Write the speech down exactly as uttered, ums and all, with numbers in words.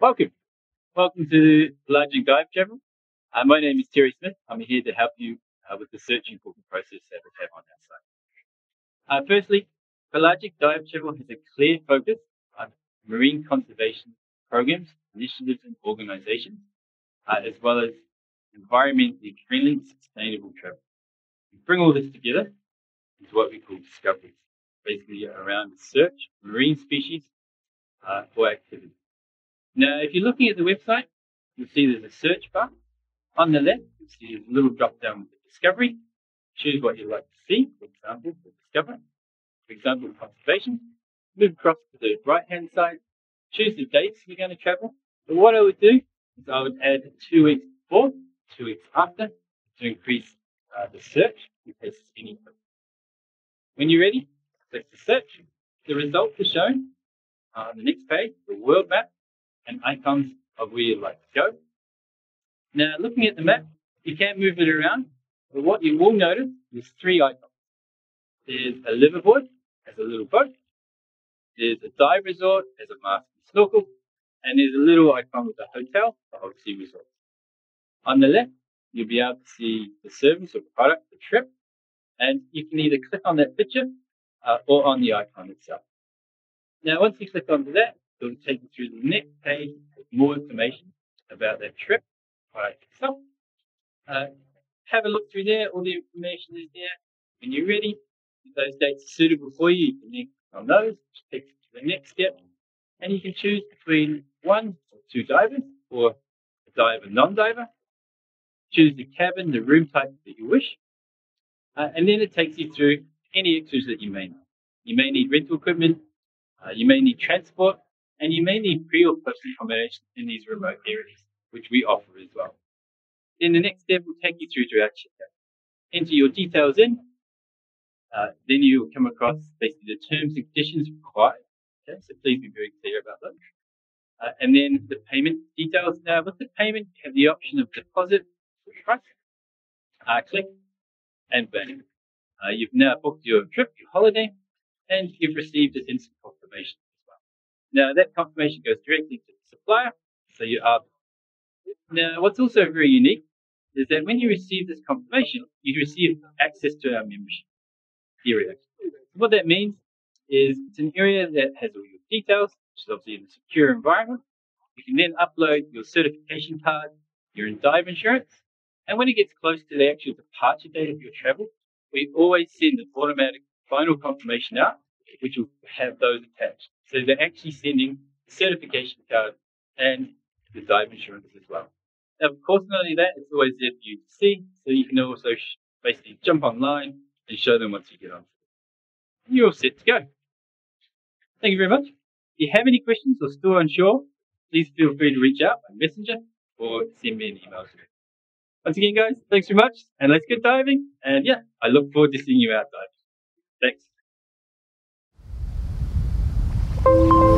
Welcome. Welcome to Pelagic Dive Travel. Uh, my name is Terry Smith. I'm here to help you uh, with the searching booking process that we have on our site. Uh, firstly, Pelagic Dive Travel has a clear focus on marine conservation programs, initiatives and organizations, uh, as well as environmentally friendly, sustainable travel. We bring all this together into what we call discoveries, basically around the search, marine species, uh, or activity. Now, if you're looking at the website, you'll see there's a search bar. On the left, you'll see a little drop down with the discovery. Choose what you'd like to see, for example, for discover, for example, conservation. Move across to the right-hand side. Choose the dates you're going to travel. But what I would do is I would add two weeks before, two weeks after, to increase uh, the search in case it's any problem. When you're ready, click the search. The results are shown on the next page, the world map, and icons of where you'd like to go. Now, looking at the map, you can move it around, but what you will notice is three icons. There's a liverboard as a little boat, there's a dive resort as a mask and snorkel, and there's a little icon with a hotel for obviously resorts. On the left, you'll be able to see the service or product, the trip, and you can either click on that picture uh, or on the icon itself. Now, once you click onto that, it'll take you through the next page with more information about that trip. Right, so uh, have a look through there. All the information is there. When you're ready, if those dates are suitable for you, you can then click on those, which takes you to the next step. And you can choose between one or two divers, or a diver, non-diver. Choose the cabin, the room type that you wish. Uh, and then it takes you through any extras that you may need. You may need rental equipment, uh, you may need transport, and you may need pre or post accommodation in these remote areas, which we offer as well. Then the next step will take you through to our checkout. Enter your details in, uh, then you'll come across basically the terms and conditions required. Okay, so please be very clear about those. Uh, and then the payment details. Now, with the payment, you have the option of deposit or trust. Uh, click and bang. Uh, you've now booked your trip, your holiday, and you've received an instant confirmation as well. Now, that confirmation goes directly to the supplier, so you are. Now, what's also very unique is that when you receive this confirmation, you receive access to our membership area. What that means is it's an area that has all your details, which is obviously in a secure environment. You can then upload your certification card, your dive insurance, and when it gets close to the actual departure date of your travel, we always send an automatic final confirmation out, which will have those attached. So they're actually sending the certification card and the dive insurance as well. Now, of course, not only that, it's always there for you to see, so you can also basically jump online and show them once you get on. And you're all set to go. Thank you very much. If you have any questions or still unsure, please feel free to reach out by Messenger or send me an email. Once again, guys, thanks very much, and let's get diving. And yeah, I look forward to seeing you out diving. Thanks.